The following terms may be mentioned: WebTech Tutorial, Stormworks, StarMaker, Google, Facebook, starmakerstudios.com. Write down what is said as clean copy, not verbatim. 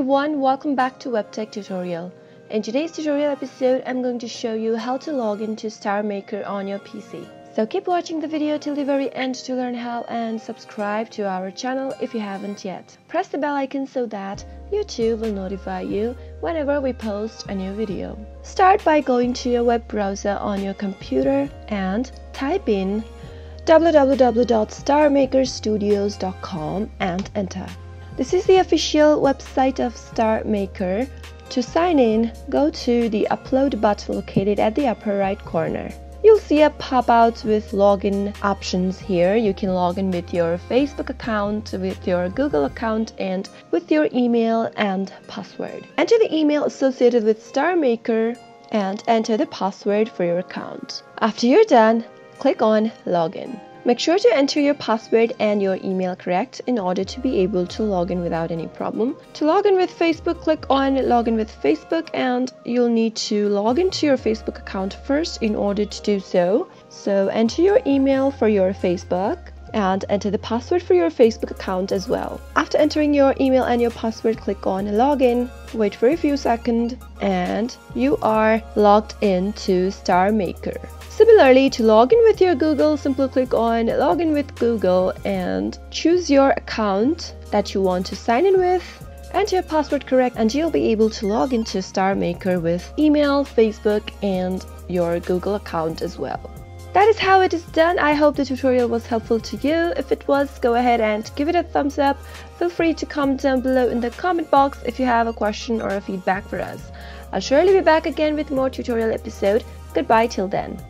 everyone, welcome back to WebTech Tutorial. In today's tutorial episode, I'm going to show you how to log into StarMaker on your PC. So keep watching the video till the very end to learn how, and subscribe to our channel if you haven't yet. Press the bell icon so that YouTube will notify you whenever we post a new video. Start by going to your web browser on your computer and type in www.starmakerstudios.com and enter. This is the official website of StarMaker. To sign in, go to the upload button located at the upper right corner. You'll see a pop-out with login options here. You can log in with your Facebook account, with your Google account, and with your email and password. Enter the email associated with StarMaker and enter the password for your account. After you're done, click on Login. Make sure to enter your password and your email correct in order to be able to log in without any problem. To log in with Facebook, click on Login with Facebook, and you'll need to log into your Facebook account first in order to do so. So enter your email for your Facebook and enter the password for your Facebook account as well. After entering your email and your password, click on Login, wait for a few seconds, and you are logged in to StarMaker. Similarly, to log in with your Google, simply click on Login with Google and choose your account that you want to sign in with. Enter your password correct and you'll be able to log into StarMaker with email, Facebook, and your Google account as well. That is how it is done. I hope the tutorial was helpful to you. If it was, go ahead and give it a thumbs up. Feel free to comment down below in the comment box if you have a question or a feedback for us. I'll surely be back again with more tutorial episode. Goodbye till then.